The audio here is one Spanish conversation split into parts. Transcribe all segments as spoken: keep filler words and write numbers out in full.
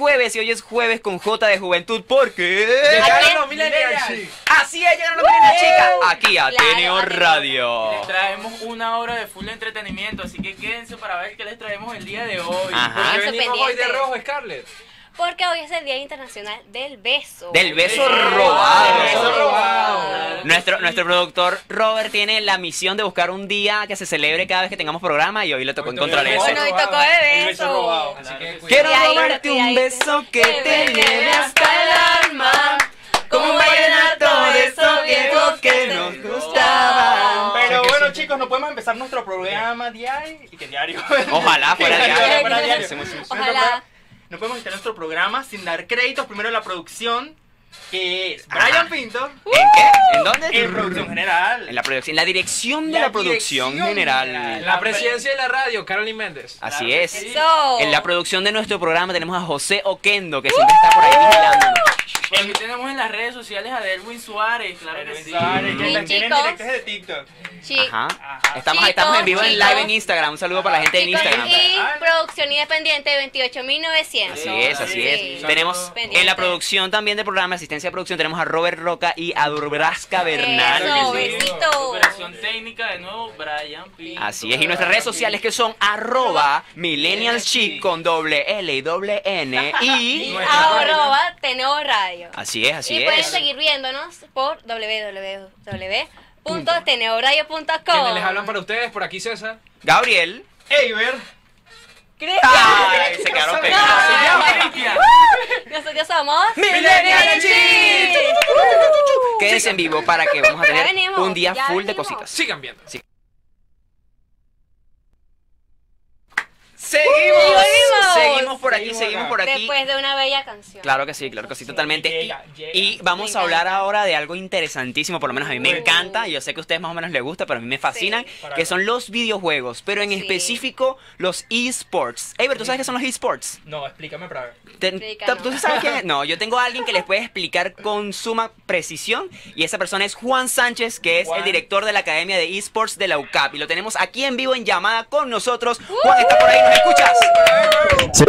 jueves y hoy es jueves con J de Juventud porque... Llegaron los Millennial Chic. Así es, llegaron los Millennial Chic. Aquí a T N O Radio. Les traemos una hora de full entretenimiento, así que quédense para ver qué les traemos el día de hoy. Ajá. ¿Por qué venimos hoy de rojo, Scarlett? Porque hoy es el Día Internacional del Beso. Del beso robado. Beso robado. Nuestro, nuestro productor Robert tiene la misión de buscar un día que se celebre cada vez que tengamos programa y hoy le tocó encontrar ese. Bueno, hoy tocó de beso. Quiero robarte un beso que te lleve hasta el alma. Como un vallenato de esos viejos que nos gustaban. Pero bueno, chicos, no podemos empezar nuestro programa diario. ¿Y qué diario? Ojalá fuera diario. Ojalá. No podemos estar en nuestro programa sin dar créditos primero a la producción, que es Brian Pinto. ¿En qué? ¿En dónde? En producción general. En la producción, en la dirección de la producción general. La presidencia de la radio, Carmen Méndez. Así es. En la producción de nuestro programa tenemos a José Oquendo, que siempre está por ahí vigilando. Aquí tenemos en las redes sociales a Derwin Suárez, claro que sí. Tienen directos de TikTok. Ajá. Estamos, estamos en vivo en live en Instagram. Un saludo para la gente en Instagram. Y producción independiente de veintiocho mil novecientos. Así es, así es. Tenemos en la producción también del programa, asistencia de producción, tenemos a Robert Roca y a Dubrazka Bernal. Eso, besito. Operación técnica de nuevo, Brian Pinto. Así es. Y nuestras redes sociales que son arroba millennialchic con doble L y doble N y arroba T N O Radio. Así es, así es. Y pueden seguir viéndonos por w w w punto t n o radio punto com. Quienes les hablan para ustedes, por aquí César, Gabriel, Eiber, Cristian. Se quedaron pegados. Nosotros somos Millennial Chic. Quédense en vivo para que vamos a tener un día full de cositas. Sigan viendo. Seguimos, uh, seguimos por aquí, seguimos, seguimos por aquí. Después de una bella canción. Claro que sí, claro que sí, totalmente. Llega, llega, y vamos llega. a hablar ahora de algo interesantísimo, por lo menos a mí me encanta, yo sé que a ustedes más o menos les gusta, pero a mí me fascinan, sí. que son los videojuegos, pero en sí. específico los eSports. Eiber, ¿tú sabes qué son los eSports? No, explícame para ver. Te, ¿Tú sabes qué? No, yo tengo a alguien que les puede explicar con suma precisión y esa persona es Juan Sánchez, que es Juan. el director de la Academia de eSports de la U C A P y lo tenemos aquí en vivo en llamada con nosotros. Juan está por ahí. ¿Me escuchas? Sí.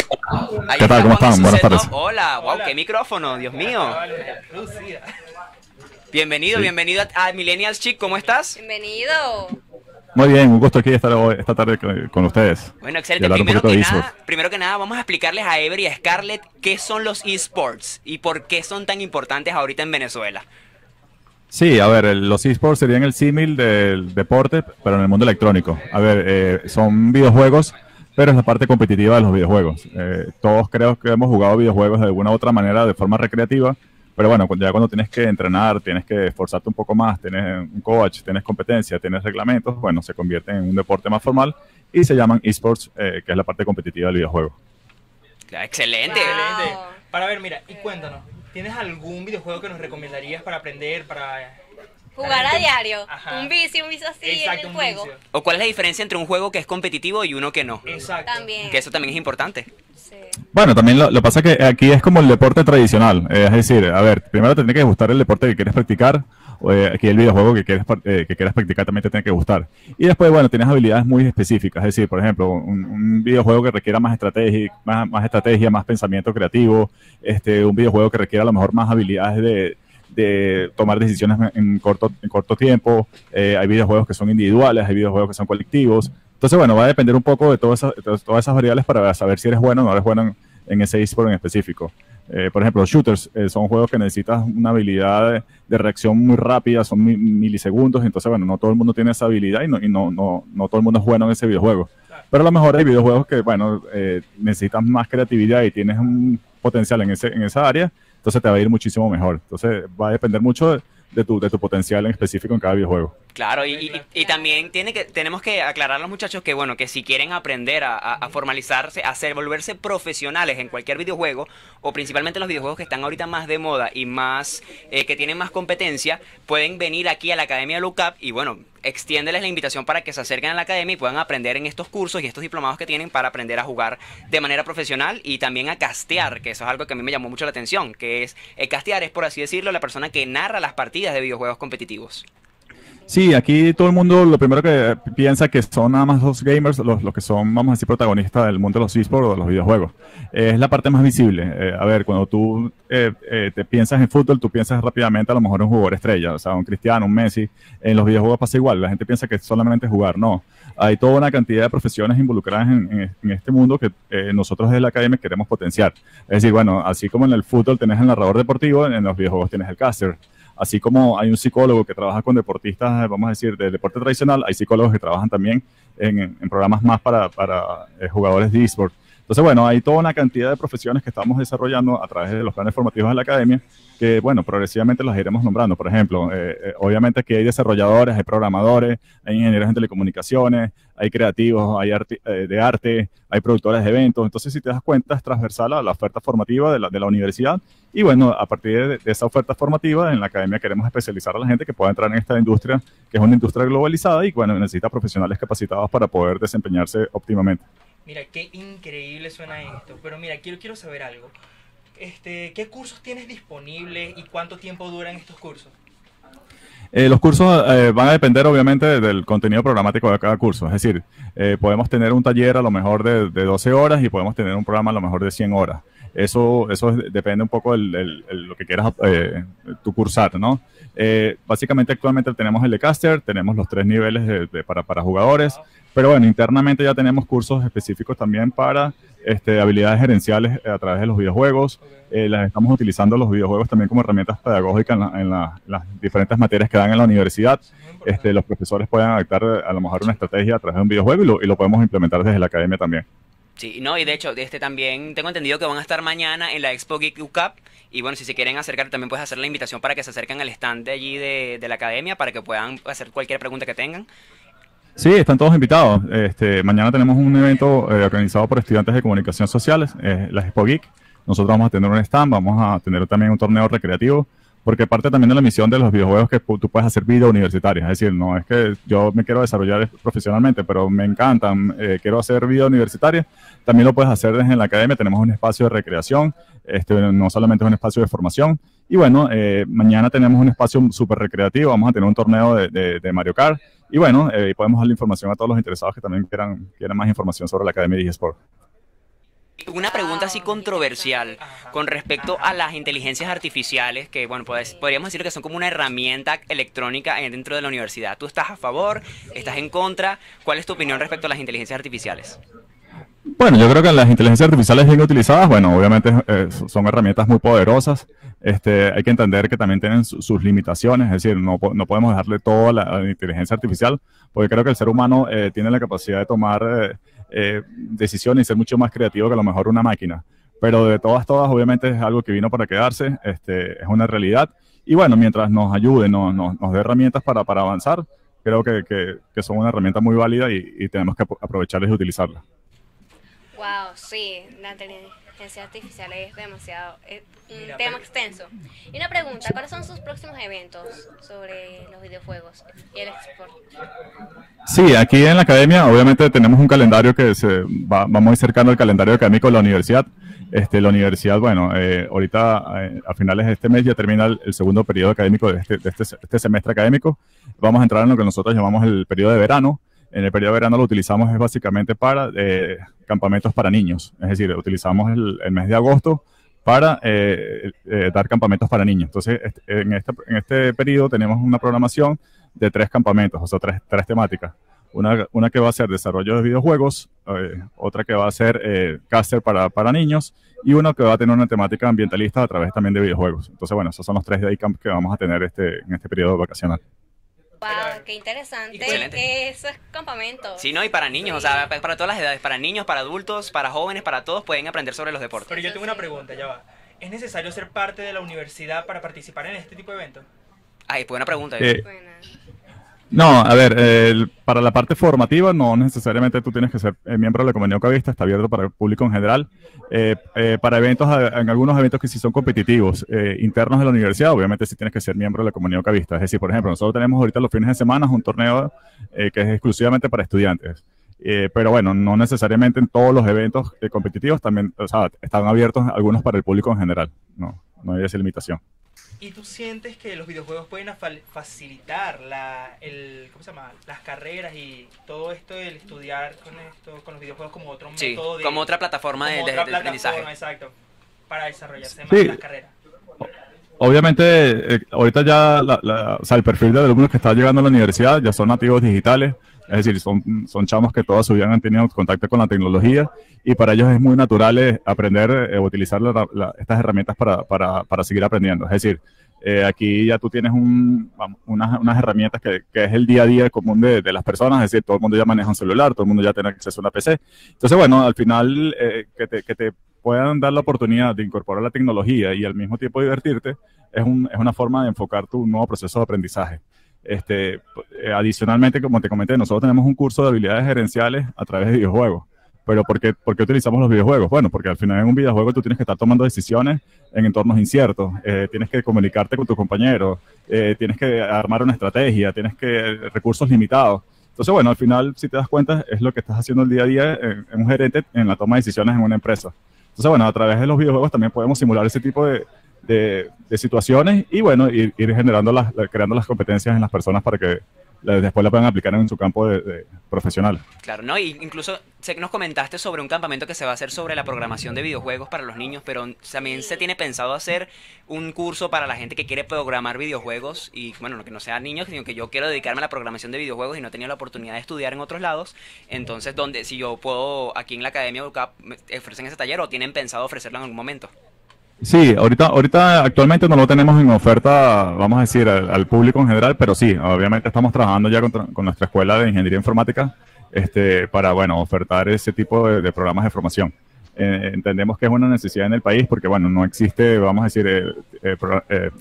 ¿Qué tal? ¿Cómo están? Buenas tardes. Hola, wow, qué micrófono, Dios mío. Bienvenido, sí. bienvenido a Millennial Chic, ¿cómo estás? Bienvenido. Muy bien, un gusto aquí estar hoy, esta tarde con ustedes. Bueno, excelente. Primero que, nada, primero que nada, vamos a explicarles a Eiber y a Scarlett qué son los eSports y por qué son tan importantes ahorita en Venezuela. Sí, a ver, el, los eSports serían el símil del deporte, pero en el mundo electrónico. A ver, eh, son videojuegos, pero es la parte competitiva de los videojuegos. Eh, todos creo que hemos jugado videojuegos de alguna u otra manera, de forma recreativa, pero bueno, ya cuando tienes que entrenar, tienes que esforzarte un poco más, tienes un coach, tienes competencia, tienes reglamentos, bueno, se convierte en un deporte más formal y se llaman eSports, eh, que es la parte competitiva del videojuego. ¡Excelente! Wow. Para ver, mira, y cuéntanos, ¿tienes algún videojuego que nos recomendarías para aprender, para... jugar a diario? Ajá. Un vicio, un vicio así. Exacto, en el juego. Vicio. ¿O cuál es la diferencia entre un juego que es competitivo y uno que no? Exacto. También. Que eso también es importante. Sí. Bueno, también lo que pasa es que aquí es como el deporte tradicional. Eh, es decir, a ver, primero te tiene que gustar el deporte que quieres practicar. Eh, aquí el videojuego que quieres, eh, que quieras practicar también te tiene que gustar. Y después, bueno, tienes habilidades muy específicas. Es decir, por ejemplo, un, un videojuego que requiera más estrategia, más, más estrategia, más pensamiento creativo. Este, un videojuego que requiera a lo mejor más habilidades de... de tomar decisiones en corto, en corto tiempo, eh, hay videojuegos que son individuales, hay videojuegos que son colectivos, entonces bueno, va a depender un poco de todas esas, de todas esas variables para saber si eres bueno o no eres bueno en, en ese eSport en específico. Eh, por ejemplo, shooters eh, son juegos que necesitas una habilidad de, de reacción muy rápida, son mi, milisegundos, entonces bueno, no todo el mundo tiene esa habilidad y no, y no, no, no todo el mundo es bueno en ese videojuego, pero a lo mejor hay videojuegos que bueno, eh, necesitas más creatividad y tienes un potencial en, ese, en esa área. Entonces te va a ir muchísimo mejor. Entonces va a depender mucho de, de, tu, de tu potencial en específico en cada videojuego. Claro, y, y, y también tiene que, tenemos que aclarar a los muchachos que, bueno, que si quieren aprender a, a, a formalizarse, a hacer, volverse profesionales en cualquier videojuego, o principalmente los videojuegos que están ahorita más de moda y más eh, que tienen más competencia, pueden venir aquí a la Academia de U C A P y, bueno, extiéndeles la invitación para que se acerquen a la Academia y puedan aprender en estos cursos y estos diplomados que tienen para aprender a jugar de manera profesional y también a castear, que eso es algo que a mí me llamó mucho la atención, que es, el castear es, por así decirlo, la persona que narra las partidas de videojuegos competitivos. Sí, aquí todo el mundo lo primero que piensa que son nada más los gamers, los, los que son, vamos a decir, protagonistas del mundo de los eSports o de los videojuegos. Eh, es la parte más visible. Eh, a ver, cuando tú eh, eh, te piensas en fútbol, tú piensas rápidamente a lo mejor en un jugador estrella, o sea, un Cristiano, un Messi. En los videojuegos pasa igual, la gente piensa que solamente jugar, no. Hay toda una cantidad de profesiones involucradas en, en, en este mundo que eh, nosotros desde la Academia queremos potenciar. Es decir, bueno, así como en el fútbol tenés el narrador deportivo, en los videojuegos tienes el caster. Así como hay un psicólogo que trabaja con deportistas, vamos a decir, del deporte tradicional, hay psicólogos que trabajan también en, en programas más para, para eh, jugadores de eSports. Entonces, bueno, hay toda una cantidad de profesiones que estamos desarrollando a través de los planes formativos de la Academia, que, bueno, progresivamente las iremos nombrando. Por ejemplo, eh, eh, obviamente aquí hay desarrolladores, hay programadores, hay ingenieros en telecomunicaciones, hay creativos, hay arti- eh, de arte, hay productores de eventos. Entonces, si te das cuenta, es transversal a la oferta formativa de la, de la universidad. Y bueno, a partir de, de esa oferta formativa, en la Academia queremos especializar a la gente que pueda entrar en esta industria, que es una industria globalizada y, bueno, necesita profesionales capacitados para poder desempeñarse óptimamente. Mira, qué increíble suena esto, pero mira, quiero, quiero saber algo. Este, ¿qué cursos tienes disponibles y cuánto tiempo duran estos cursos? Eh, los cursos eh, van a depender obviamente del contenido programático de cada curso, es decir, eh, podemos tener un taller a lo mejor de, de doce horas y podemos tener un programa a lo mejor de cien horas. Eso, eso es, depende un poco de lo que quieras eh, tu cursar, ¿no? Eh, básicamente actualmente tenemos el de caster, tenemos los tres niveles de, de, para, para jugadores, pero bueno, internamente ya tenemos cursos específicos también para este, habilidades gerenciales a través de los videojuegos. Eh, las estamos utilizando los videojuegos también como herramientas pedagógicas en, la, en la, las diferentes materias que dan en la universidad. Este, los profesores pueden adaptar a lo mejejuna estrategia a través de un videojuego y lo, y lo podemos implementar desde la Academia también. Sí, no, y de hecho, este también tengo entendido que van a estar mañana en la Expo Geek U CAP. Y bueno, si se quieren acercar, también puedes hacer la invitación para que se acerquen al stand de allí de, de la Academia, para que puedan hacer cualquier pregunta que tengan. Sí, están todos invitados. Este, mañana tenemos un evento eh, organizado por estudiantes de comunicación sociales, eh, la Expo Geek. Nosotros vamos a tener un stand, vamos a tener también un torneo recreativo, porque parte también de la misión de los videojuegos que tú puedes hacer vida universitaria. Es decir, no es que yo me quiero desarrollar profesionalmente, pero me encantan, eh, quiero hacer vida universitaria. También lo puedes hacer desde la Academia, tenemos un espacio de recreación, este, no solamente es un espacio de formación. Y bueno, eh, mañana tenemos un espacio súper recreativo, vamos a tener un torneo de, de, de Mario Kart. Y bueno, eh, podemos darle información a todos los interesados que también quieran, quieran más información sobre la Academia de eSports. Una pregunta así controversial con respecto a las inteligencias artificiales, que bueno, podríamos decir que son como una herramienta electrónica dentro de la universidad. ¿Tú estás a favor? ¿Estás en contra? ¿Cuál es tu opinión respecto a las inteligencias artificiales? Bueno, yo creo que las inteligencias artificiales bien utilizadas, bueno, obviamente eh, son herramientas muy poderosas. Este, hay que entender que también tienen su, sus limitaciones, es decir, no, no podemos dejarle todo a la, a la inteligencia artificial, porque creo que el ser humano eh, tiene la capacidad de tomar eh, eh, decisiones y ser mucho más creativo que a lo mejor una máquina. Pero de todas, todas, obviamente es algo que vino para quedarse, este, es una realidad. Y bueno, mientras nos ayude, no, no, nos dé herramientas para, para avanzar, creo que, que, que son una herramienta muy válida y, y tenemos que aprovecharlas y utilizarlas. Wow, sí, la inteligencia artificial es demasiado, es un Mira, tema pero... extenso. Y una pregunta, ¿cuáles son sus próximos eventos sobre los videojuegos y el eSport? Sí, aquí en la Academia obviamente tenemos un calendario que se va, va muy cercano al calendario académico de la universidad. Este, la universidad, bueno, eh, ahorita eh, a finales de este mes ya termina el, el segundo periodo académico de este, de este, este semestre académico. Vamos a entrar en lo que nosotros llamamos el periodo de verano. En el periodo de verano lo utilizamos es básicamente para eh, campamentos para niños, es decir, utilizamos el, el mes de agosto para eh, eh, dar campamentos para niños. Entonces, este, en, este, en este periodo tenemos una programación de tres campamentos, o sea, tres, tres temáticas. Una, una que va a ser desarrollo de videojuegos, eh, otra que va a ser eh, caster para, para niños y una que va a tener una temática ambientalista a través también de videojuegos. Entonces, bueno, esos son los tres day camp que vamos a tener este, en este periodo vacacional. Wow, qué interesante. Excelente. Esos campamentos. Sí, no, y para niños, sí. O sea, para todas las edades, para niños, para adultos, para jóvenes, para todos pueden aprender sobre los deportes. Pero yo tengo una pregunta, ya va. ¿Es necesario ser parte de la universidad para participar en este tipo de eventos? Ay, pues una pregunta. Eh, no, a ver, eh, para la parte formativa no necesariamente tú tienes que ser miembro de la comunidad ucabista, está abierto para el público en general. Eh, eh, para eventos, en algunos eventos que sí son competitivos, eh, internos de la universidad, obviamente sí tienes que ser miembro de la comunidad ucabista. Es decir, por ejemplo, nosotros tenemos ahorita los fines de semana un torneo eh, que es exclusivamente para estudiantes. Eh, pero bueno, no necesariamente en todos los eventos eh, competitivos también, o sea, están abiertos algunos para el público en general. No, no hay esa limitación. ¿Y tú sientes que los videojuegos pueden facilitar la, el, ¿cómo se llama? las carreras y todo esto, el estudiar con esto, con los videojuegos como otro sí, método de, como otra plataforma como de, otra de, plataforma, de aprendizaje? Exacto, para desarrollarse sí. más las carreras. Obviamente, eh, ahorita ya la, la, o sea, el perfil de alumnos que está llegando a la universidad ya son nativos digitales, es decir, son, son chamos que toda su vida han tenido contacto con la tecnología y para ellos es muy natural eh, aprender o eh, utilizar la, la, estas herramientas para, para, para seguir aprendiendo. Es decir, eh, aquí ya tú tienes un, vamos, unas, unas herramientas que, que es el día a día común de, de las personas, es decir, todo el mundo ya maneja un celular, todo el mundo ya tiene acceso a una P C. Entonces, bueno, al final eh, que te... Que te puedan dar la oportunidad de incorporar la tecnología y al mismo tiempo divertirte, es, un, es una forma de enfocar tu nuevo proceso de aprendizaje. Este, eh, adicionalmente, como te comenté, nosotros tenemos un curso de habilidades gerenciales a través de videojuegos. ¿Pero por qué, por qué utilizamos los videojuegos? Bueno, porque al final en un videojuego tú tienes que estar tomando decisiones en entornos inciertos, eh, tienes que comunicarte con tus compañeros, eh, tienes que armar una estrategia, tienes que recursos limitados. Entonces, bueno, al final, si te das cuenta, es lo que estás haciendo el día a día en, en un gerente en la toma de decisiones en una empresa. Entonces, bueno, a través de los videojuegos también podemos simular ese tipo de, de, de situaciones y, bueno, ir, ir generando las, creando las competencias en las personas para que después la puedan aplicar en su campo de, de profesional. Claro, ¿no? Y incluso sé que nos comentaste sobre un campamento que se va a hacer sobre la programación de videojuegos para los niños, pero también se tiene pensado hacer un curso para la gente que quiere programar videojuegos y, bueno, que no sean niños, sino que yo quiero dedicarme a la programación de videojuegos y no he tenido la oportunidad de estudiar en otros lados. Entonces, ¿dónde, si yo puedo, aquí en la Academia U C A P, ofrecen ese taller o tienen pensado ofrecerlo en algún momento? Sí, ahorita, ahorita actualmente no lo tenemos en oferta, vamos a decir, al, al público en general, pero sí, obviamente estamos trabajando ya con, con nuestra Escuela de Ingeniería Informática este, para, bueno, ofertar ese tipo de, de programas de formación. Eh, entendemos que es una necesidad en el país porque, bueno, no existe, vamos a decir, eh, eh, pro, eh,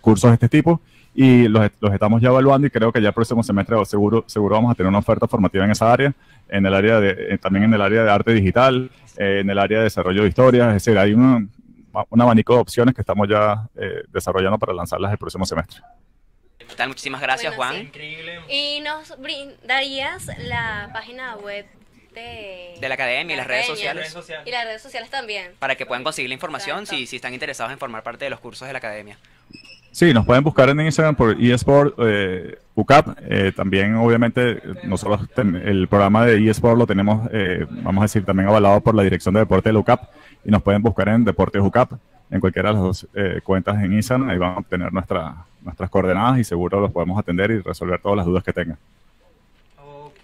cursos de este tipo y los, los estamos ya evaluando y creo que ya el próximo semestre seguro, seguro vamos a tener una oferta formativa en esa área, en el área de, eh, también en el área de arte digital, eh, en el área de desarrollo de historias, es decir, hay una... un abanico de opciones que estamos ya eh, desarrollando para lanzarlas el próximo semestre. ¿Qué tal? Muchísimas gracias, bueno, Juan. Sí. Increíble. ¿Y nos brindarías la página web de, de la Academia y las redes sociales? Y las redes sociales también. Para que puedan conseguir la información si, si están interesados en formar parte de los cursos de la Academia. Sí, nos pueden buscar en Instagram por eSports eh, U C A P. Eh, también, obviamente, nosotros ten, el programa de eSports lo tenemos, eh, vamos a decir, también avalado por la Dirección de Deporte de la U C A P. Y nos pueden buscar en Deportes U C A P, en cualquiera de las dos eh, cuentas en Instagram. Ahí van a obtener nuestra, nuestras coordenadas y seguro los podemos atender y resolver todas las dudas que tengan.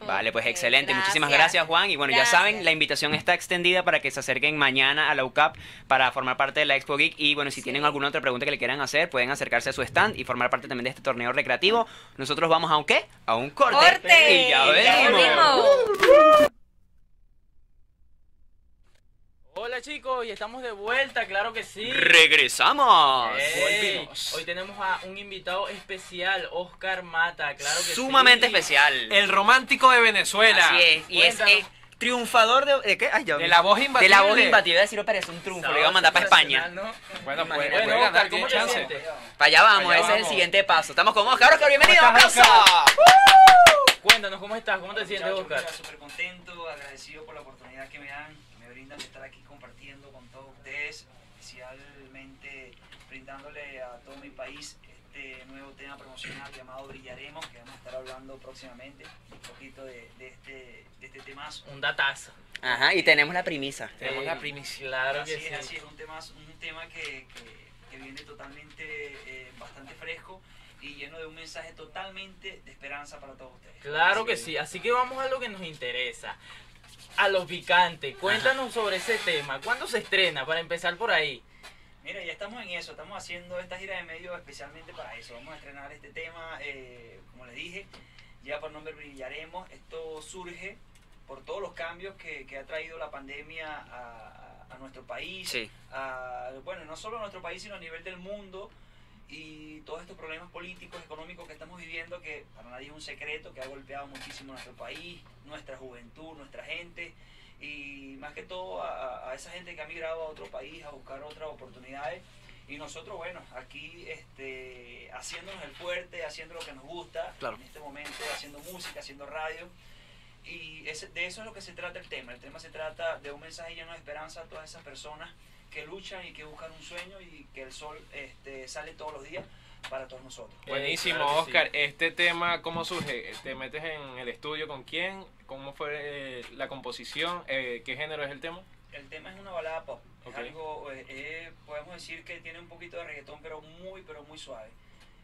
Vale, pues excelente. Gracias. Muchísimas gracias, Juan. Y bueno, gracias. Ya saben, la invitación está extendida para que se acerquen mañana a la U C A P para formar parte de la Expo Geek. Y bueno, si tienen alguna otra pregunta que le quieran hacer, pueden acercarse a su stand y formar parte también de este torneo recreativo. Nosotros vamos a un ¿qué? A un corte. ¡Corte! Y ya venimos. Hola chicos, y estamos de vuelta, claro que sí. ¡Regresamos! Hey, hoy tenemos a un invitado especial, Oscar Mata, claro que Sumamente sí. Sumamente especial. El romántico de Venezuela. Así es, y Cuéntanos. es... Eh... Triunfador de... ¿De qué? Ay, yo, de la voz invatible. De la voz invatible, decirlo parece un triunfo. Lo iba a mandar para España. ¿No? Bueno, pues, bueno, puede ganar, ¿cómo te chance? Sientes? Para allá vamos, para allá ese vamos. Es el siguiente paso. Estamos con Oscar. Oscar, bienvenido a casa. Uh! Cuéntanos, ¿cómo estás? ¿Cómo te sientes, muchacho, Oscar? Muchacho, súper contento, agradecido por la oportunidad que me dan, que me brindan de estar aquí compartiendo con todos ustedes, especialmente brindándole a todo mi país este nuevo tema promocional llamado Brillaremos, que vamos a estar hablando próximamente un poquito de, de este... de este temazo. Un datazo. Ajá, y tenemos la primicia. Sí. Tenemos la primicia. Claro así que es, sí. Así es, un tema, un tema que, que, que viene totalmente, eh, bastante fresco y lleno de un mensaje totalmente de esperanza para todos ustedes. Claro así que, que sí, así que vamos a lo que nos interesa, a lo picante. Cuéntanos Ajá. sobre ese tema, ¿cuándo se estrena? Para empezar por ahí. Mira, ya estamos en eso, estamos haciendo esta gira de medios especialmente para eso. Vamos a estrenar este tema, eh, como les dije, ya por nombre Brillaremos. Esto surge por todos los cambios que, que ha traído la pandemia a, a nuestro país, sí. a, bueno, no solo a nuestro país, sino a nivel del mundo, y todos estos problemas políticos, económicos que estamos viviendo, que para nadie es un secreto, que ha golpeado muchísimo a nuestro país, nuestra juventud, nuestra gente, y más que todo a, a esa gente que ha migrado a otro país a buscar otras oportunidades, y nosotros, bueno, aquí este, haciéndonos el fuerte, haciendo lo que nos gusta, claro. en este momento haciendo música, haciendo radio, y es, de eso es lo que se trata el tema. El tema se trata de un mensaje lleno de esperanza a todas esas personas que luchan y que buscan un sueño y que el sol este, sale todos los días para todos nosotros. Buenísimo, claro, Oscar. Sí. Este tema, ¿cómo surge? ¿Te metes en el estudio con quién? ¿Cómo fue eh, la composición? Eh, ¿Qué género es el tema? El tema es una balada pop. Okay. Es algo, eh, eh, podemos decir que tiene un poquito de reggaetón, pero muy, pero muy suave.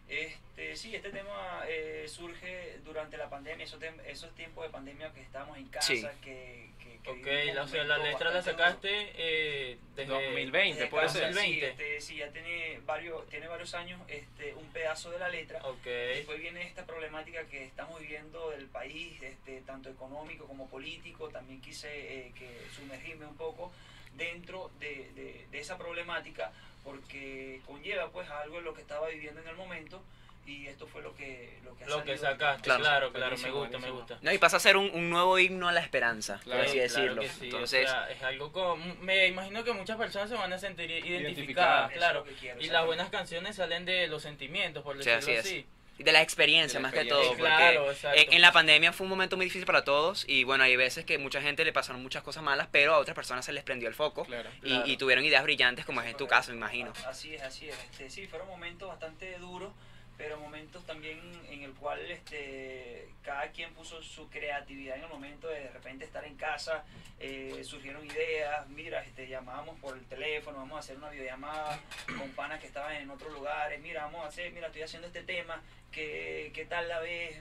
Este, sí, este tema eh, surge durante la pandemia, esos, esos tiempos de pandemia que estábamos en casa, sí. que, que, que okay, la, o sea, la letra la sacaste eh, desde dos mil veinte, desde puede ser. Sí, este, sí, ya tiene varios, tiene varios años este, un pedazo de la letra. Okay. Después viene esta problemática que estamos viviendo del país, este, tanto económico como político. También quise eh, que sumergirme un poco dentro de, de, de esa problemática, porque conlleva pues algo en lo que estaba viviendo en el momento, y esto fue lo que lo que, lo que sacaste, claro, claro, claro, me gusta, me gusta. No, y pasa a ser un, un nuevo himno a la esperanza, claro, por así decirlo. Claro sí, entonces, o sea, es algo como, me imagino que muchas personas se van a sentir identificadas, claro, quiero, y las buenas canciones salen de los sentimientos, por decirlo sí, así. así. De la experiencia, de la más experiencia. que todo, porque claro, en, en la pandemia fue un momento muy difícil para todos, y bueno, hay veces que a mucha gente le pasaron muchas cosas malas, pero a otras personas se les prendió el foco, claro, y, claro. y tuvieron ideas brillantes, como es en tu caso, me imagino. Así es, así es, este, sí, fueron momentos bastante duros, pero momentos también en el cual este, cada quien puso su creatividad en el momento de de repente estar en casa, eh, surgieron ideas, mira, este, llamábamos por el teléfono, vamos a hacer una videollamada con panas que estaban en otros lugares, mira, vamos a hacer, mira, estoy haciendo este tema, ¿qué, qué tal la ves?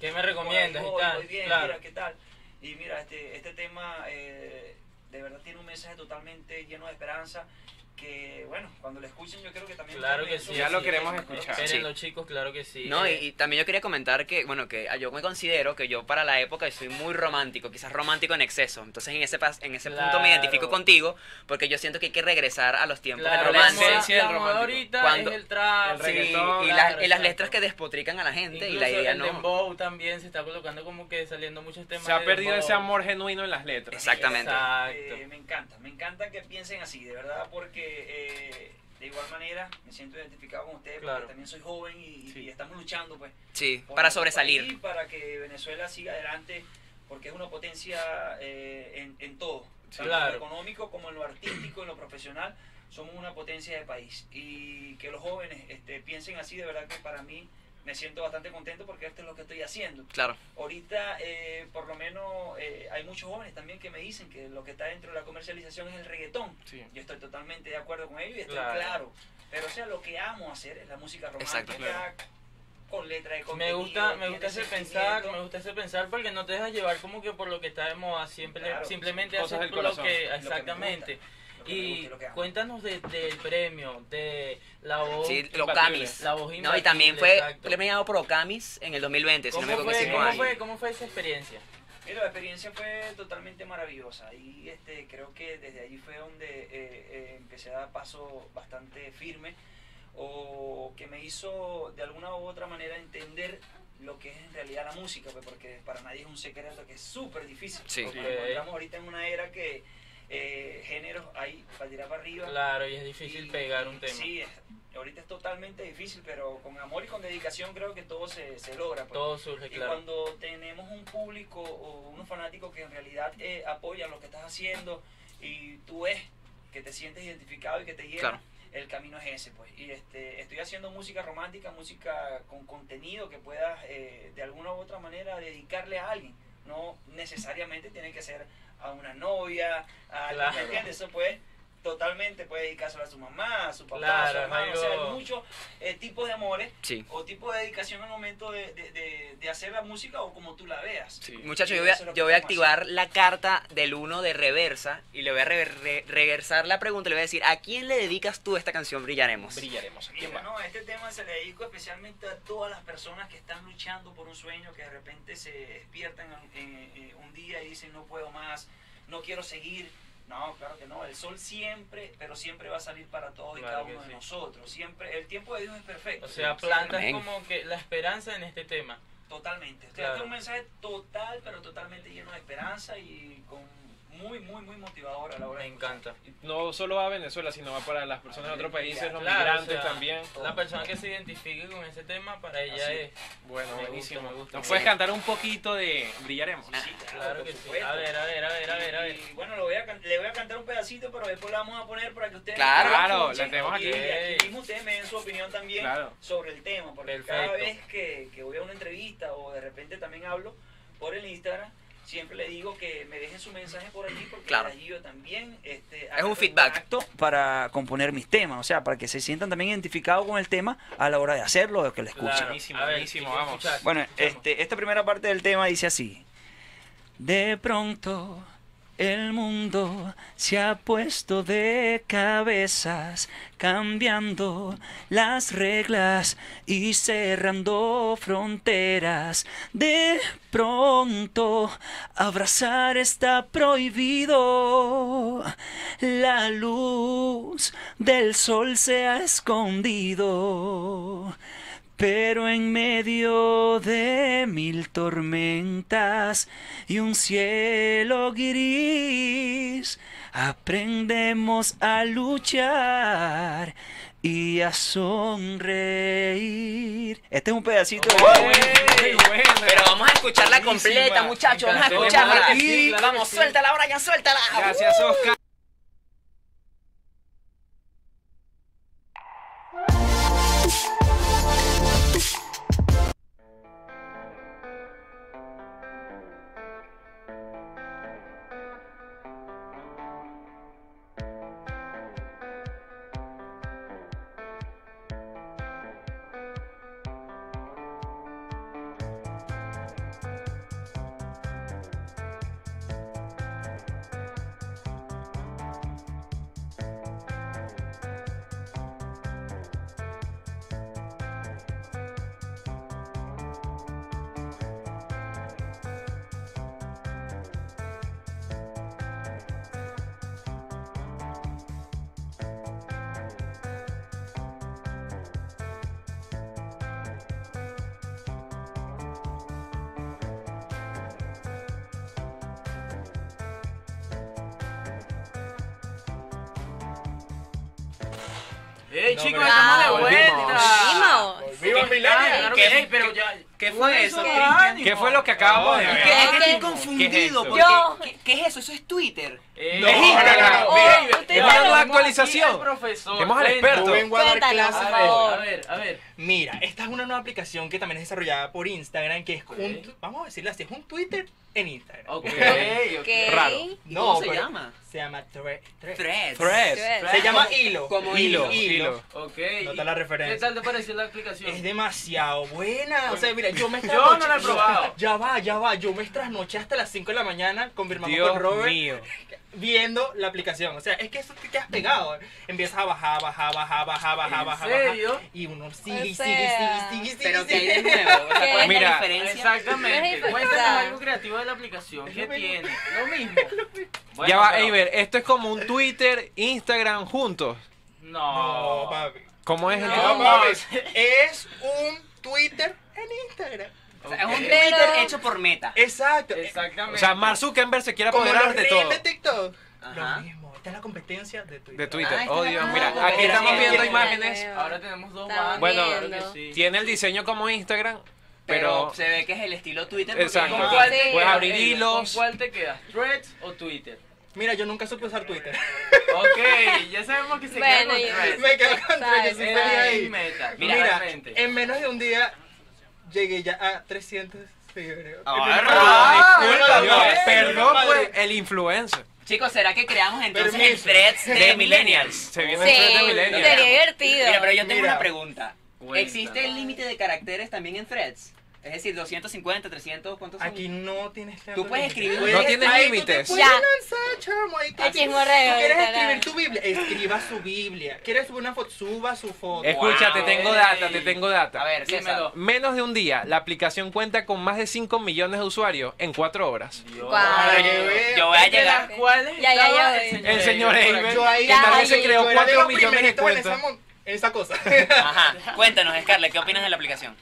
¿Qué me recomiendas? Voy, voy bien, claro. mira, ¿qué tal? Y mira, este, este tema eh, de verdad tiene un mensaje totalmente lleno de esperanza, que bueno, cuando lo escuchen yo creo que también... Claro que sí, ya lo queremos escuchar. Esperen los chicos, claro que sí. No, y, y también yo quería comentar que, bueno, que yo me considero que yo para la época soy muy romántico, quizás romántico en exceso, entonces en ese, en ese claro. punto me identifico contigo, porque yo siento que hay que regresar a los tiempos claro, del romance. La esencia del romántico. Ahorita cuando, es el trap, el reggaetón, sí, y, claro, la, y las letras que despotrican a la gente. Incluso y la idea el no... dembow también se está colocando como que saliendo muchos temas. Se ha perdido dembow. ese amor genuino en las letras. Exactamente. Eh, me encanta, me encanta que piensen así, de verdad, porque Eh, de igual manera me siento identificado con ustedes, claro. porque también soy joven y, sí. y estamos luchando pues sí, para sobresalir, para que Venezuela siga adelante, porque es una potencia eh, en, en todo, sí, tanto claro. en lo económico como en lo artístico, en lo profesional. Somos una potencia de país, y que los jóvenes este, piensen así, de verdad que para mí me siento bastante contento, porque esto es lo que estoy haciendo. Claro. Ahorita, eh, por lo menos, eh, hay muchos jóvenes también que me dicen que lo que está dentro de la comercialización es el reggaetón. Sí. Yo estoy totalmente de acuerdo con ello y estoy claro. claro. Pero, o sea, lo que amo hacer es la música romántica. Exacto, claro. Con letra de contenido. Me gusta, me gusta hacer pensar, me gusta hacer pensar, porque no te dejas llevar como que por lo que está de moda. Siempre, claro, simplemente haces por corazón, lo que... Exactamente. Lo que Y cuéntanos del de, de premio de La Voz sí, Locamis. La Voz Invatible. No, y también fue premiado por Locamis en el dos mil veinte, si no me equivoco. ¿Cómo fue, ¿Cómo fue esa experiencia? Mira, la experiencia fue totalmente maravillosa, y este, creo que desde allí fue donde eh, eh, empecé a dar paso bastante firme, o que me hizo de alguna u otra manera entender lo que es en realidad la música, porque para nadie es un secreto que es súper difícil. Sí. Nos encontramos ahorita en una era que... Eh, géneros ahí para tirar para arriba, claro, y es difícil y, pegar un tema. Sí, es, ahorita es totalmente difícil, pero con amor y con dedicación creo que todo se, se logra, pues. Todo surge, y claro. cuando tenemos un público o unos fanáticos que en realidad eh, apoyan lo que estás haciendo, y tú ves que te sientes identificado y que te llena, claro. el camino es ese pues. Y este, estoy haciendo música romántica, música con contenido que puedas eh, de alguna u otra manera dedicarle a alguien. No necesariamente tiene que ser a una novia, a la claro. gente, eso puede totalmente puede dedicarse a su mamá, a su papá, claro, a su hermano, amigo. O sea, hay muchos eh, tipos de amores sí. o tipos de dedicación al momento de, de, de, de hacer la música, o como tú la veas. Sí. Muchachos, yo voy a, yo voy a activar hacer. la carta del uno de reversa, y le voy a re, re, reversar la pregunta, le voy a decir, ¿a quién le dedicas tú esta canción Brillaremos? Brillaremos. Mira, no, este tema se le dedico especialmente a todas las personas que están luchando por un sueño, que de repente se despiertan en, en, en un día y dicen, no puedo más, no quiero seguir. No, claro que no, el sol siempre, pero siempre va a salir para todos y claro cada uno sí. de nosotros. Siempre, el tiempo de Dios es perfecto. O sea, plantas Amén. como que la esperanza en este tema. Totalmente. Claro. Este es un mensaje total, pero totalmente lleno de esperanza, y con muy, muy, muy motivador a la hora. Me encanta. No solo a Venezuela, sino a para las personas de otros países, los claro, migrantes o sea, también. La persona que se identifique con ese tema, para ella así es... Bueno, me buenísimo. Gusta, me gusta. ¿Nos puedes cantar un poquito de Brillaremos? Sí, claro, claro que sí. A ver, a ver, a ver, a ver, a ver. Y bueno, lo voy a le voy a cantar un pedacito, pero después la vamos a poner para que ustedes... Claro, claro, la tenemos aquí. Y aquí mismo ustedes me den su opinión también claro. sobre el tema, porque perfecto. Cada vez que, que voy a una entrevista o de repente también hablo por el Instagram, siempre le digo que me dejen su mensaje por allí porque claro. allí yo también este, es un feedback para componer mis temas, o sea, para que se sientan también identificados con el tema a la hora de hacerlo, de que lo escuchen. Buenísimo, claro. buenísimo, vamos. Bueno, este, esta primera parte del tema dice así. De pronto el mundo se ha puesto de cabezas, cambiando las reglas y cerrando fronteras. De pronto abrazar está prohibido, la luz del sol se ha escondido. Pero en medio de mil tormentas y un cielo gris, aprendemos a luchar y a sonreír. Este es un pedacito. Oh, bueno, hey, bueno. Pero vamos a escucharla completa, muchachos. Vamos a escucharla. Sí, claro, vamos, sí. Suéltala, Brian, suéltala. Gracias, Oscar. ¡Ey, no, chicos! ¡Estamos de vuelta! ¡Viva Millennial! ¿Qué fue eso? ¿Qué, ¿Qué fue lo que acabamos oh, de ver? Estoy confundido. ¿Qué es, yo... ¿Qué, ¿Qué es eso? Eso es Twitter. Eh, no, no, no, no. Tenemos una actualización. Tenemos al experto. Vengo a dar clases. A ver, a ver. Mira, esta es una nueva aplicación que también es desarrollada por Instagram, que es un... Vamos a decirlo así, es un Twitter en Instagram. Ok, ok. Raro. ¿Cómo se llama? Se llama Threads. Threads. Se llama Hilo. Como Hilo. Hilo. Ok. Nota la referencia. ¿Qué tal te pareció la aplicación? Es demasiado buena. O sea, mira, yo me trasnoché. Yo no la he probado. Ya va, ya va. Yo me trasnoché hasta las cinco de la mañana, confirmamos con Robert. Dios mío. Viendo la aplicación, o sea, es que eso te has pegado, empiezas a bajar, bajar, bajar, bajar, bajar, bajar, bajar, y uno sigue, sigue, sigue, sigue, sigue, pero sigue, sigue, sigue. ¿Cuál es la diferencia? Exactamente, cuéntanos algo creativo de la aplicación, ¿qué tiene? Lo mismo. Ya va, Eiber, esto es como un Twitter, Instagram juntos. No, no, papi. ¿Cómo es? No, papi. Es un Twitter en Instagram. O sea, es un Twitter pero... hecho por Meta. Exacto. Exactamente. O sea, Mark Zuckerberg se quiere apoderar de todo. De TikTok. Ajá. Lo mismo. Esta es la competencia de Twitter. De Twitter. Ah, oh, Dios. Ah, mira, aquí estamos sí, viendo sí, imágenes. Ahora tenemos dos más. Bueno, sí. Tiene el diseño como Instagram, pero, pero se ve que es el estilo Twitter. Exacto. ¿Con cuál te... Puedes abrir hilos. ¿Con cuál te quedas? ¿Threads o Twitter? Mira, yo nunca supe usar Twitter. Ok, ya sabemos que se queda con Threads. Me quedo con Threads. Ahí. Meta. Mira, en menos de un día... Llegué ya a trescientos seguidores. Ah, perdón, pues, el influencer. Chicos, ¿será que creamos entonces el Threads de Millennials? Se viene el Threads de Millennials. Sería divertido. Mira, pero yo tengo una pregunta. ¿Existe el límite de caracteres también en Threads? Es decir, doscientos cincuenta, trescientos, ¿cuántos son? Aquí no tienes límites. Tú puedes escribir. No tienes límites. Ya. Aquí es morreo. ¿Quieres escribir tu Biblia? Escriba su Biblia. ¿Quieres subir una foto? Suba su foto. Escucha, te tengo data, te tengo data. A ver, dímelo. Menos de un día, la aplicación cuenta con más de cinco millones de usuarios en cuatro horas. Yo voy a llegar. ¿Cuál es? Ya, ya, ya. El señor Eiber. Tal vez se creó cuatro millones de cuentas. Esa cosa. Ajá. Cuéntanos, Scarlett, ¿qué opinas de la aplicación?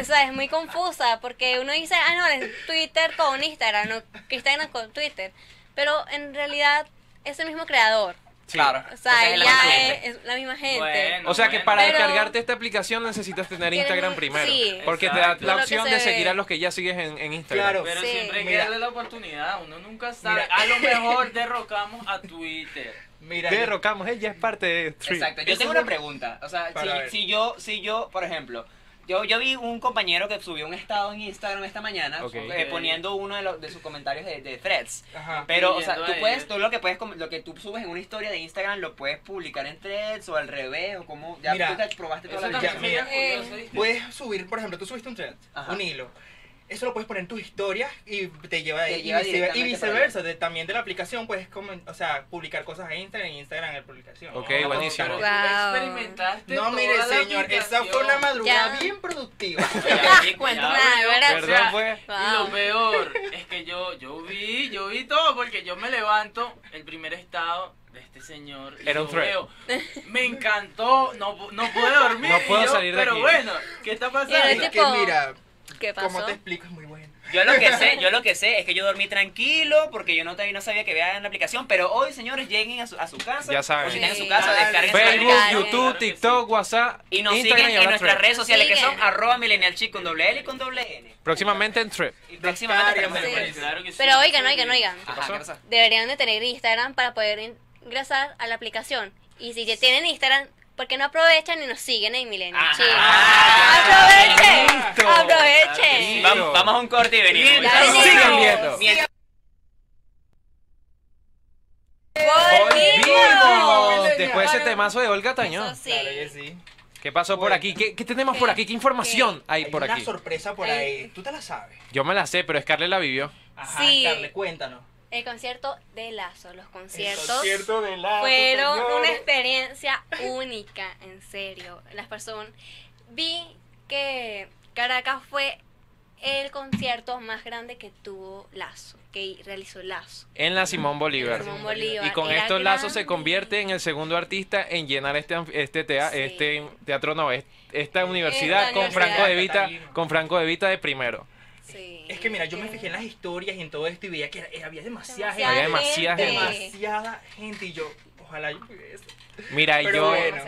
O sea, es muy confusa porque uno dice, ah, no, es Twitter con Instagram, no, Instagram con Twitter. pero en realidad es el mismo creador. Sí. Claro. O sea, ya es, es la misma gente. Bueno, o sea, bueno, que para pero... descargarte esta aplicación necesitas tener Instagram primero. Sí, porque exacto. te da la opción de seguir ve. a los que ya sigues en, en Instagram. Claro, pero sí. siempre hay que darle la oportunidad. Uno nunca sabe. Mira. A lo mejor derrocamos a Twitter. Mira, derrocamos, ella es parte de Threads. Exacto. Yo tengo una pregunta. O sea, si, si, yo, si yo, por ejemplo... Yo, yo vi un compañero que subió un estado en Instagram esta mañana, okay. eh, poniendo uno de, los, de sus comentarios de, de Threads. Ajá, pero, o sea, tú puedes, tú lo que puedes, lo que tú subes en una historia de Instagram lo puedes publicar en Threads o al revés, o como, ya mira, tú probaste toda la vida. Mira, eh, puedes subir, por ejemplo, tú subiste un thread, ajá. un hilo. Eso lo puedes poner en tus historias y te lleva, te lleva y viceversa, de, también de la aplicación puedes o sea, publicar cosas en Instagram, en Instagram en publicación. Ok, ¿no? Buenísimo. Wow. Experimentaste. No, mire, señor, esa fue una madrugada ya. bien productiva. Ya, ya, cuenta, ya, ¿verdad? ¿verdad? Pues, wow. Y lo peor es que yo, yo vi, yo vi todo, porque yo me levanto, el primer estado de este señor, era un thread. Me encantó, no, no pude dormir, no puedo yo, salir de pero aquí. Bueno, ¿qué está pasando? Es que mira... ¿Qué pasó? Como te explico, es muy bueno. Yo lo que sé, yo lo que sé es que yo dormí tranquilo porque yo no, no sabía que vean la aplicación, pero hoy, señores, lleguen a su, a su casa. Ya saben. O si están en su casa, sí. descarguen Facebook, YouTube, TikTok, WhatsApp, y nos Instagram siguen y en nuestras redes sociales siguen. Que son arroba Millennial Chic con doble L y con doble N. Próximamente en Threads. Próximamente en Threads. Sí. Claro que sí. Pero oigan, oigan, oigan. Ajá, deberían de tener Instagram para poder ingresar a la aplicación. Y si tienen Instagram... Porque no aprovechan y nos siguen en Millennial Chic. ¡Aprovechen! ¡Aprovechen! Vamos, vamos a un corte y venimos. ¡Sigan viendo! ¡Volvimos! Después de ese temazo de Olga Tañón. Sí. Claro que sí. ¿Qué pasó por aquí? ¿Qué, qué tenemos por aquí? ¿Qué información hay por aquí? Hay una sorpresa por ahí. ¿Tú te la sabes? Yo me la sé, pero Scarlett la vivió. Ajá, Scarlett, cuéntanos. El concierto de Lasso, los conciertos, el concierto de Lasso, fueron señores. Una experiencia única, en serio. Las personas, vi que Caracas fue el concierto más grande que tuvo Lasso, que realizó Lasso. En la Simón Bolívar. Simón Bolívar. Y con esto Lasso se convierte en el segundo artista en llenar este este, tea, sí. este teatro, no, esta eh, universidad, con, universidad. Franco de Vita, con Franco De Vita de primero. Sí, es que mira, yo que... me fijé en las historias y en todo esto y veía que era, había demasiada, demasiada gente. Había demasiada gente. Demasiada gente y yo, ojalá yo pudiese. Mira, pero yo, bueno.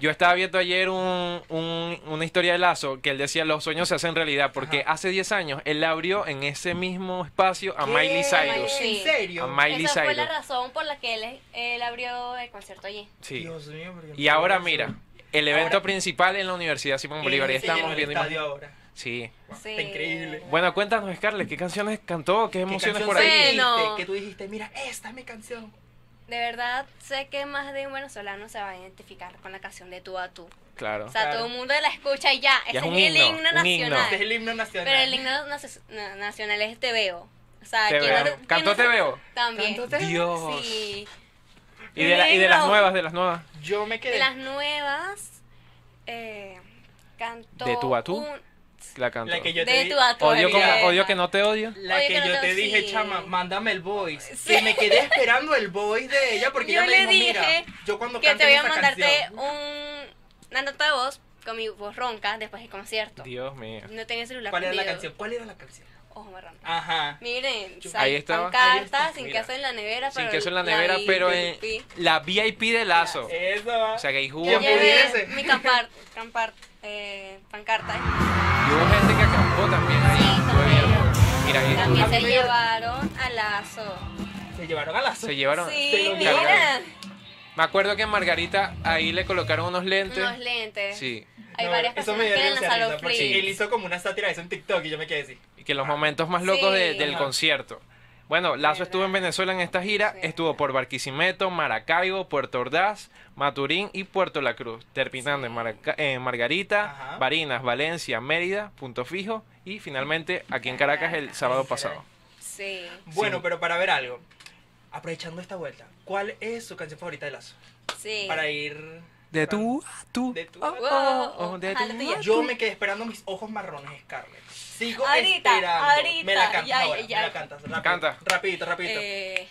yo estaba viendo ayer un, un, una historia de Lasso que él decía, los sueños se hacen realidad, porque ajá. hace diez años él la abrió en ese mismo espacio a ¿qué? Miley Cyrus. Sí. ¿En serio? A Miley Esa Cyrus. Fue la razón por la que él, él abrió el concierto allí. Sí. Dios mío, y ahora mira, el evento ahora, principal en la Universidad Simón Bolívar. Y estamos viendo ahora. Sí. Wow, sí. Está increíble. Bueno, cuéntanos, Scarlett, ¿qué canciones cantó? ¿Qué emociones ¿Qué por ahí? No. Que tú dijiste, mira, esta es mi canción. De verdad, sé que más de un venezolano se va a identificar con la canción de Tú a Tú. Claro. O sea, claro. todo el mundo la escucha y ya. Ese es, es el himno, himno nacional. Himno. Este es el himno nacional. Pero el himno na nacional es Te Veo. O sea, te veo. No, ¿Cantó Te Veo? También. ¿Cantó te Dios. Sí. ¿Y de, la, ¿Y de las nuevas? ¿De las nuevas? Yo me quedé. De las nuevas, eh, cantó... ¿De Tú a Tú? Un, La canto. La que yo te odio, como, odio que no te odio. La odio que, que no yo te, te dije, sí. chama, mándame el voice. Sí. Que me quedé esperando el voice de ella porque yo ella me le dijo, dije mira, yo cuando que te voy a mandarte un, una nota de voz con mi voz ronca después del concierto. Dios mío. No tenía celular. ¿Cuál conmigo. era la canción? ¿Cuál era la canción? Ojo marrón. Ajá. Miren, yo, ahí estaba. Cartas, sin queso en la nevera. Sin queso en la nevera, la pero en la V I P de Lasso. Eso va. O sea que ahí jugó. Mi campar, campar, eh, pancarta. Y hubo gente que acampó también ahí. Sí, también. Mira, ahí también se llevaron a Lasso. ¿Se llevaron a Lasso? Se llevaron. Sí, mira. Me acuerdo que en Margarita ahí le colocaron unos lentes. Unos lentes. Sí. Hay no, varias personas que quieren lanzar los clips. Él hizo como una sátira de eso en TikTok y yo me quedé así. Y que los momentos más locos sí. de, del Ajá. concierto. Bueno, Lasso estuvo en Venezuela en esta gira. Sí. Estuvo por Barquisimeto, Maracaibo, Puerto Ordaz, Maturín y Puerto La Cruz. Terminando sí. en Maraca eh, Margarita, Ajá. Barinas, Valencia, Mérida, Punto Fijo. Y finalmente aquí en Caracas el sábado pasado. Sí. Bueno, sí. pero para ver algo. Aprovechando esta vuelta, ¿cuál es su canción favorita de Lasso? Sí. Para ir... De tú a tú. De tú a tú. Oh, oh, oh, de tú, tú, tú. Yo me quedé esperando mis ojos marrones, Scarlett. Sigo ahorita, esperando. Ahorita. Me la cantas ya, ahora. Ya. Me la cantas. Rápido, canta. Rapidito, rapidito. Eh,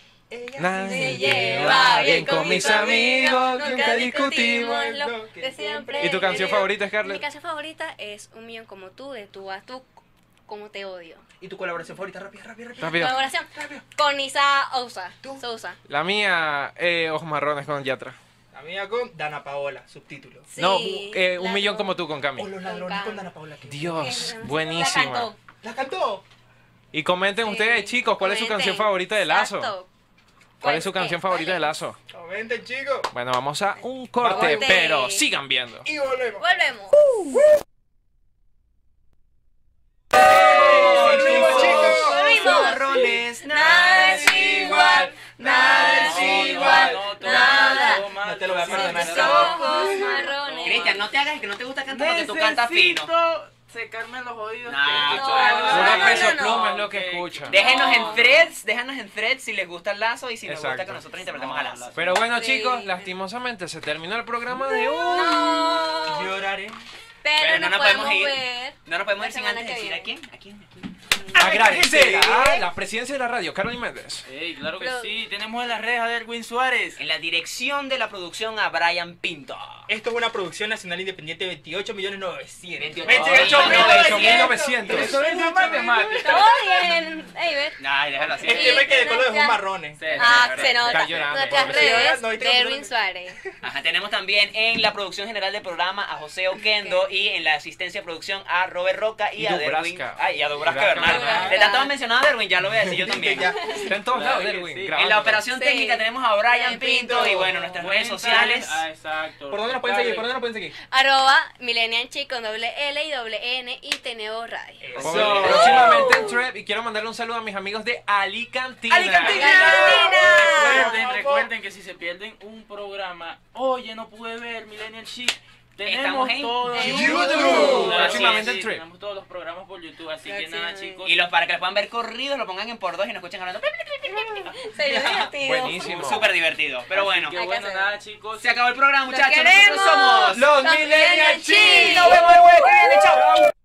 Nadie lleva bien con mis amigos. Nunca discutimos lo que siempre. ¿Y tu canción favorita, Scarlett? Mi canción favorita es Un Millón Como Tú, de Tú a Tú. Cómo te odio. Y tu colaboración favorita, rápida, rápida, rápida. Rápido. Colaboración rápido. Con Isa Sousa. ¿Tú? Sousa. La mía, eh, Ojos Marrones con Yatra. La mía con Dana Paola, subtítulo. Sí, no, eh, un millón como tú con Camilo. O Los Ladrones con, con Dana Paola. ¿Qué? Dios, buenísima. La cantó. La cantó. Y comenten sí, ustedes, chicos, ¿cuál comenten. es su canción favorita de Lasso? Exacto. ¿Cuál es su canción favorita de Lasso? Comenten, chicos. Bueno, vamos a un corte, vamos. pero sigan viendo. Y volvemos. Volvemos. Uh, uh. Marrones, nada es igual, nada es igual, nada. No te lo voy a perdonar. Ojos marrones. Cristian, no te hagas que no te gusta cantar porque tú cantas fino. Secarme los oídos. Nah, no, no, no, Peso Pluma es lo que escuchan. Déjenos en Threads, déjanos en Threads si les gusta el Lasso y si les gusta que nosotros interpretemos a Lasso. Pero bueno, chicos, lastimosamente se terminó el programa de hoy. Lloraré. Pero no nos podemos ir. No nos podemos ir sin antes decir a quién, a quién, a quién. Agradecer a la presidencia de la radio, Carmen Méndez. Hey, claro que Pro. sí, tenemos en las redes a Derwin Suárez. En la dirección de la producción a Brian Pinto. Esto es una producción nacional independiente de veintiocho millones novecientos mil. veintiocho millones novecientos mil. Eso es una matemática. Todo bien. Ey, ve. Ay, déjalo así. El tema que de color es un marrón. Ah, se nota. Nuestras redes, Derwin Suárez. Ajá, tenemos también en la producción general del programa a José Oquendo y en la asistencia de producción a Robert Roca y a Derwin. Ah, y a Dubrazka Bernal. De tanto mencionado a Derwin, ya lo voy a decir yo también. Está en todos lados, Derwin. Sí. En la operación sí. técnica tenemos a Brian Pinto y bueno, nuestras Buen redes sociales. Ah, exacto. ¿Por dónde nos pueden seguir? ¿Por dónde nos pueden seguir? Arroba Millennial Chic con doble L y doble N y T N O Radio. Eso. Eso. Próximamente en Trap y quiero mandarle un saludo a mis amigos de Alicantina. ¡Alicantina! Recuerden, recuerden que si se pierden un programa, oye, no pude ver Millennial Chic. Tenemos en todo YouTube. Próximamente el Trip. Tenemos todos los programas por YouTube, así que nada, chicos. Y los para que los puedan ver corridos, lo pongan en por dos y nos escuchen hablando. Buenísimo. Súper divertido. Pero bueno. bueno, nada, chicos. Se acabó el programa, muchachos. Nosotros somos los Millennial Chic. Nos vemos luego. Chao.